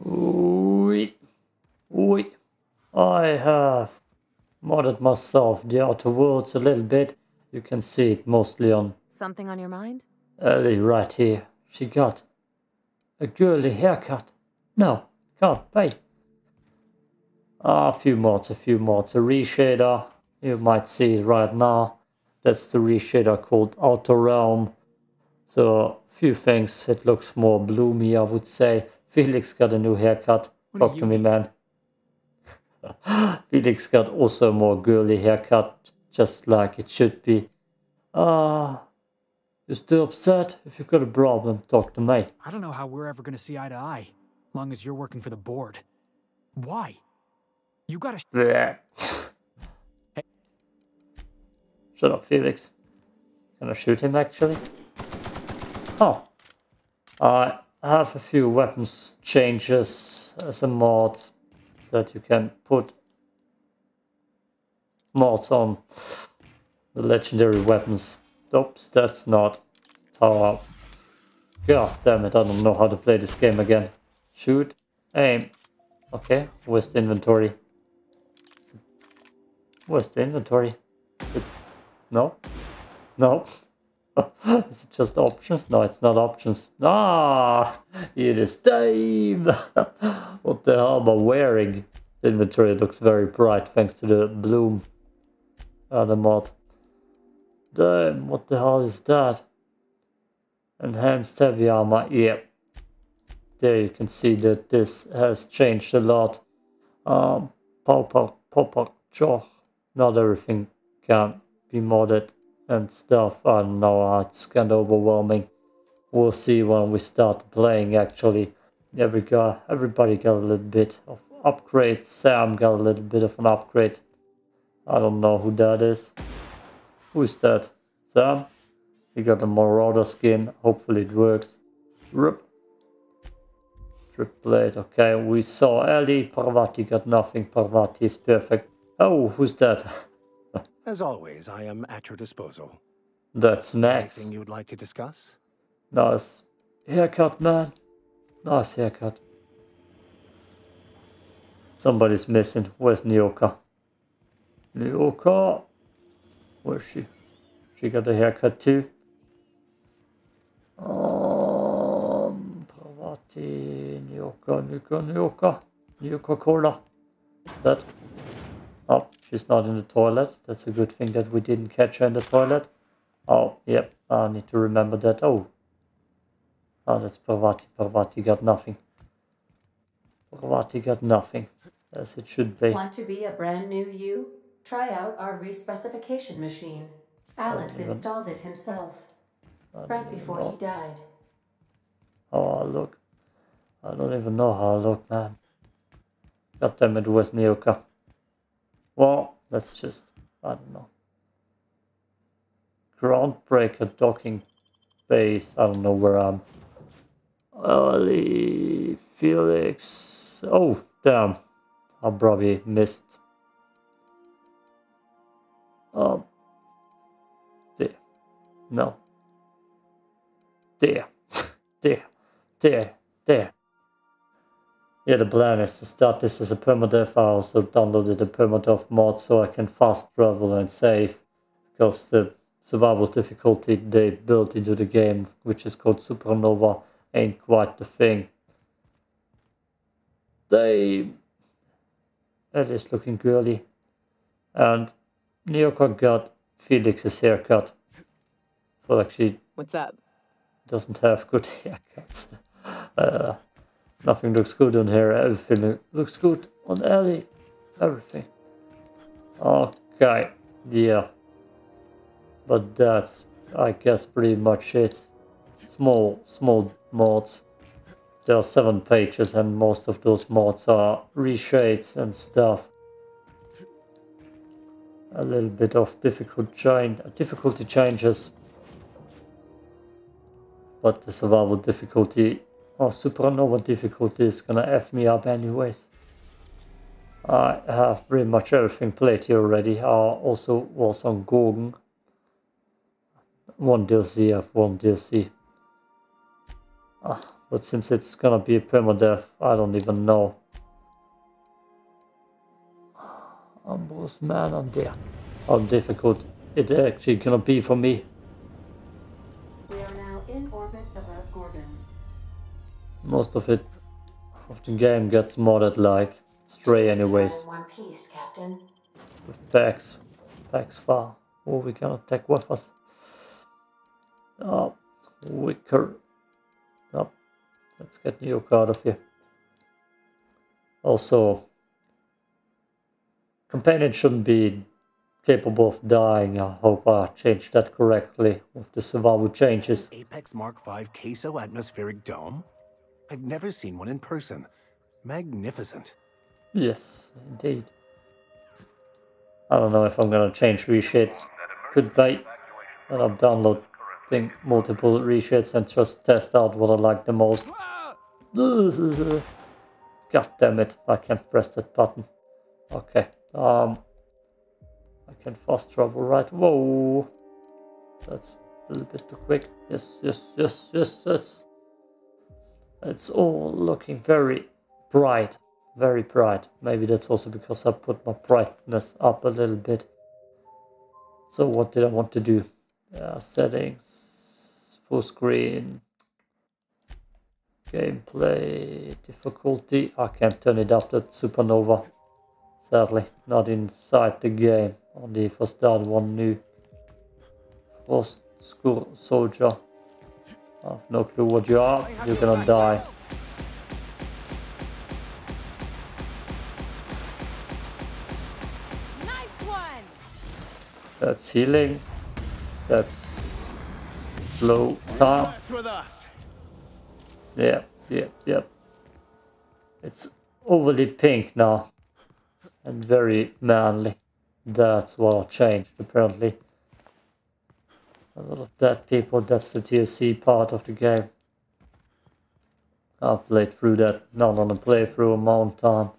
Wait. I have modded myself the Outer Worlds a little bit. You can see it mostly on... Something on your mind? Ellie right here. She got a girly haircut. No, can't pay. A few mods. A reshader. You might see it right now. That's the reshader called Outer Realm. So, few things. It looks more bloomy, I would say. Felix got a new haircut. Talk to me, man. Felix got also more girly haircut, just like it should be. You still upset? If you've got a problem, talk to me. I don't know how we're ever going to see eye to eye, long as you're working for the board. Why? You gotta... Hey. Shut up, Felix. Can I shoot him, actually? Oh. I have a few weapons changes as a mod that you can put mods on the legendary weapons. Oops, that's not power. God damn it, I don't know how to play this game again. Shoot, aim. Okay, where's the inventory? Where's the inventory? No? No? Is it just options? No, it's not options. Ah, it is time. What the hell am I wearing? The inventory looks very bright thanks to the bloom. The mod. Damn, what the hell is that? Enhanced heavy armor. Yeah. There you can see that this has changed a lot. Not everything can be modded and stuff. I don't know, it's kind of overwhelming. We'll see when we start playing, actually. Everybody got a little bit of upgrade. Sam got a little bit of an upgrade. I don't know who that is. Who's that? Sam? He got a Marauder skin. Hopefully it works. Rip. Trip plate. Okay, we saw Ellie. Parvati got nothing. Parvati is perfect. Oh, who's that? As always, I am at your disposal. That's Max. Anything you'd like to discuss? Nice haircut, man. Nice haircut. Somebody's missing. Where's Nyoka? Nyoka? Where's she? She got a haircut too. Parvati, Nyoka Cola. That. Oh, she's not in the toilet. That's a good thing that we didn't catch her in the toilet. Oh, yep. I need to remember that. Oh, that's Parvati. Parvati got nothing. As it should be. Want to be a brand new you? Try out our re-specification machine. Alex installed it himself. Right before he died. Oh, look. I don't even know how I look, man. God damn it, where's Nyoka? Well, let's just, I don't know. Groundbreaker docking base. I don't know where I'm. Ellie, Felix. Oh, damn. I probably missed. There. No. There. There. Yeah, the plan is to start this as a permadeath. I also downloaded the permadeath mod so I can fast travel and save, because the survival difficulty they built into the game, which is called Supernova, ain't quite the thing. That is looking girly. And Nyoka got Felix's haircut. Well, actually... What's up? Doesn't have good haircuts. Nothing looks good on here. Everything looks good on Ellie. Everything. Okay. Yeah. But that's, I guess, pretty much it. Small mods. There are 7 pages and most of those mods are reshades and stuff. A little bit of difficulty changes. But the survival difficulty... Oh, Supernova difficulty is gonna F me up anyways. I have pretty much everything played here already. I also was on Gorgon. One DLC, I have one DLC. But since it's gonna be a permadeath, I don't even know. I'm both mad on there. How difficult it actually gonna be for me. We are now in orbit above Gorgon. Most of it of the game gets modded like Stray anyways. One piece, Captain. With packs. Packs far. Oh, we can attack with us. Oh, wicker. Oh, let's get new card of here. Also, companion shouldn't be capable of dying. I hope I changed that correctly with the survival changes. Apex Mark V Queso atmospheric dome? I've never seen one in person. Magnificent. Yes, indeed. I don't know if I'm gonna change reshades. Could be. And I'll download thing, multiple reshades and just test out what I like the most. God damn it, I can't press that button. Okay, I can fast travel, right? Whoa, that's a little bit too quick. Yes. It's all looking very bright, very bright. Maybe that's also because I put my brightness up a little bit. So what did I want to do? Settings, full screen, gameplay, difficulty. I can't turn it up, that Supernova. Sadly, not inside the game. Only if I start one new Frost School Soldier. I have no clue what you are. You're gonna die. Nice one. That's healing. That's slow time. Yeah. It's overly pink now. And very manly. That's what I changed, apparently. A lot of dead people, that's the TSC part of the game. I've played through that, not on a playthrough amount of time.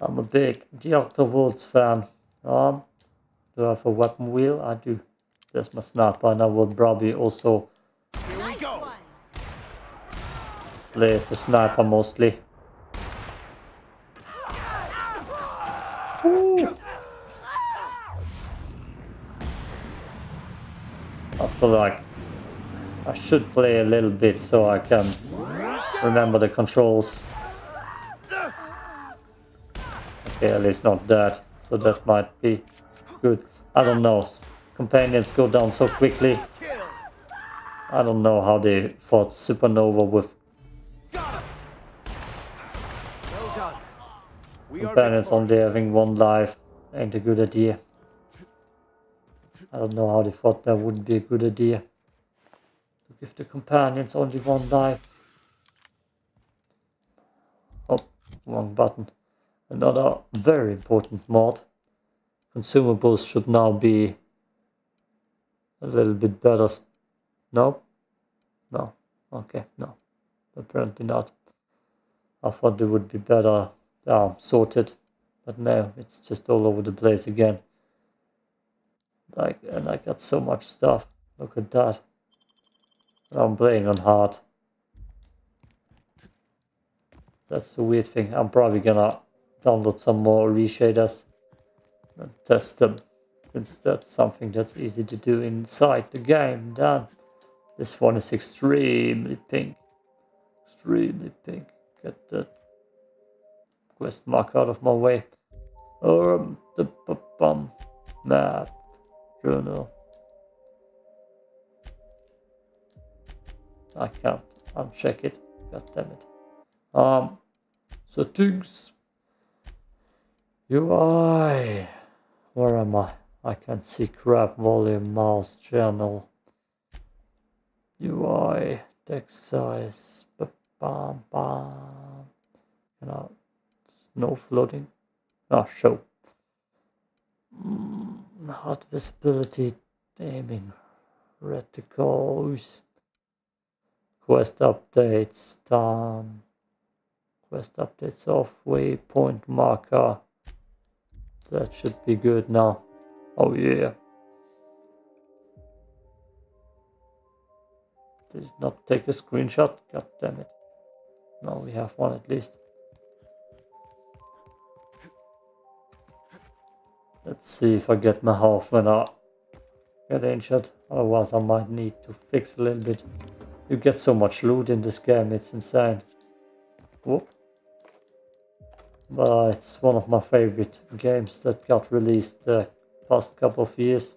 I'm a big Outer Worlds fan. Do I have a weapon wheel? I do. There's my sniper, and I will probably also play as a sniper mostly. I feel like I should play a little bit so I can remember the controls. Okay, at least not that, so that might be good. I don't know, companions go down so quickly. I don't know how they fought Supernova with companions only having one life. Ain't a good idea. I don't know how they thought that wouldn't be a good idea. To give the companions only one life. Oh, wrong button. Another very important mod. Consumables should now be a little bit better. No? No. Okay, no. Apparently not. I thought they would be better sorted. But no, it's just all over the place again. Like, and I got so much stuff. Look at that. I'm playing on hard. That's the weird thing. I'm probably gonna download some more reshaders and test them, since that's something that's easy to do inside the game. Then this one is extremely pink. Extremely pink. Get that quest mark out of my way. The map. Journal. I can't uncheck it. God damn it. So things. UI. Where am I? I can't see crap. Volume, mouse, channel. UI. Text size. You know, no floating. Ah, show. Hard visibility, aiming, reticles, quest updates, time, quest updates off, waypoint marker. That should be good now. Oh yeah. Did it not take a screenshot? God damn it. No, we have one at least. Let's see if I get my health when I get injured. Otherwise I might need to fix a little bit. You get so much loot in this game, it's insane. Whoop. But it's one of my favorite games that got released the past couple of years.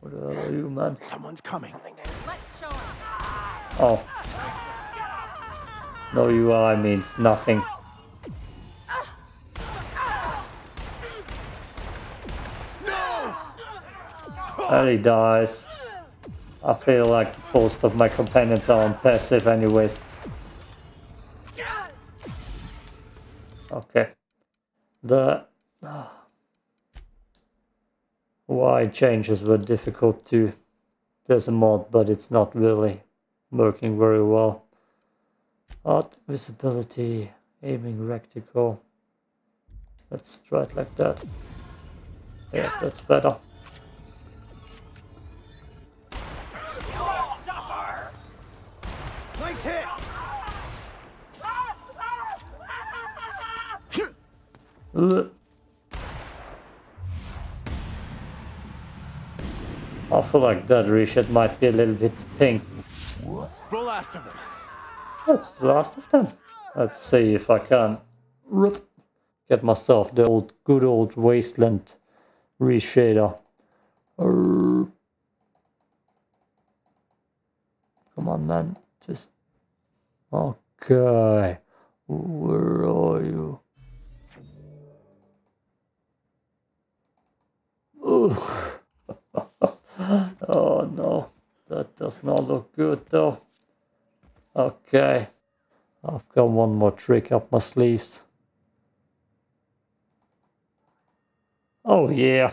What are you, man? Someone's coming. Let's show him. Oh. No UI means nothing. And he dies. I feel like most of my companions are on passive anyways. Okay. The UI changes were difficult too. There's a mod, but it's not really working very well. Hard visibility, aiming rectangle. Let's try it like that. Yeah, that's better. I feel like that reshot might be a little bit pink. What's the last of them? That's the last of them. Let's see if I can get myself the old, good old Wasteland reshader. Come on, man. Just... Okay. Where are you? Oh no, that does not look good though. Okay, I've got one more trick up my sleeves. Oh yeah.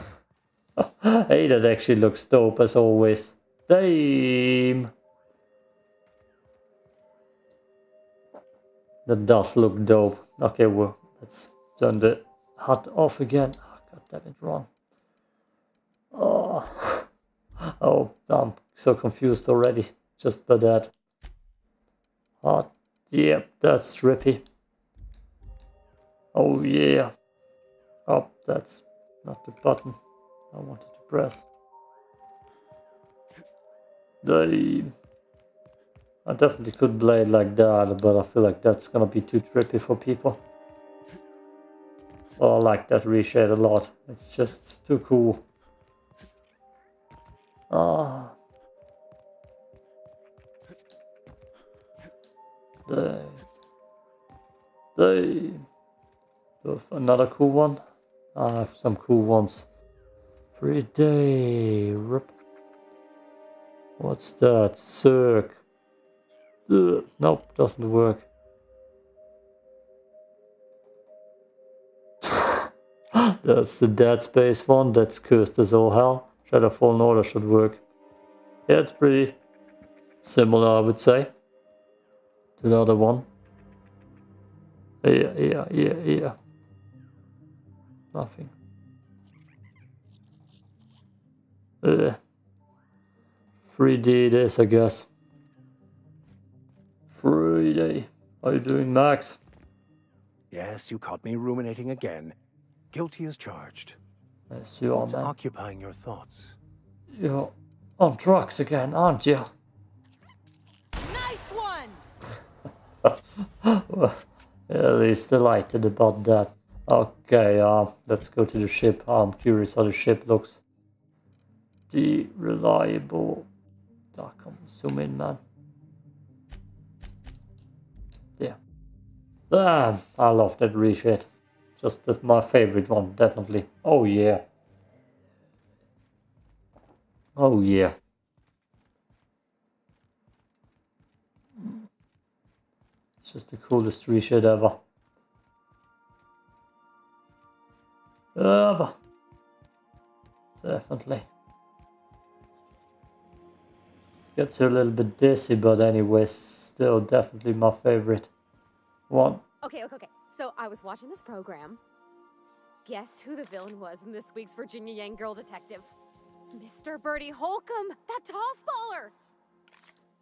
Hey, that actually looks dope as always. Damn. That does look dope. Okay, well, let's turn the HUD off again. Oh, God damn it, wrong. Oh. Oh, I'm so confused already just by that. Oh, yeah, that's trippy. Oh, yeah. Oh, that's not the button I wanted to press. I definitely could play it like that, but I feel like that's gonna be too trippy for people. Oh, I like that reshade a lot. It's just too cool. Ah, they another cool one. I have some cool ones. 3D. Rip. What's that? Cirque. Nope, doesn't work. That's the Dead Space one. That's cursed as all hell. Shadow Fallen Order should work. Yeah, it's pretty similar, I would say, to the other one. Yeah. Nothing. Yeah. 3D this, I guess. 3D. How are you doing, Max? Yes, you caught me ruminating again. Guilty as charged. Yes, you are, man. Occupying your thoughts. You're on drugs again, aren't you? Nice one. Well, at least delighted about that. Okay, let's go to the ship. I'm curious how the ship looks. The Reliable. Oh, come zoom in, man. Yeah. Damn, I love that reshade. Just my favorite one, definitely. Oh yeah. Oh yeah. It's just the coolest reshade ever. Ever. Definitely. Gets a little bit dizzy, but anyways, still definitely my favorite one. Okay. So I was watching this program. Guess who the villain was in this week's Virginia Yang Girl Detective? Mr. Bertie Holcomb, that toss baller!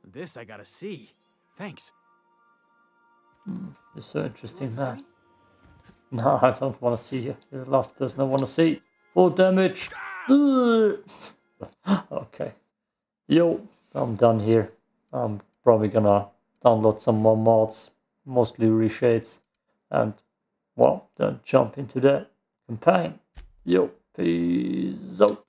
This I gotta see. Thanks. You're so interesting there. No, I don't want to see you. You're the last person I want to see. Full damage. Okay. Yo, I'm done here. I'm probably gonna download some more mods, mostly reshades, and well, then jump into the campaign. Yo, peace out.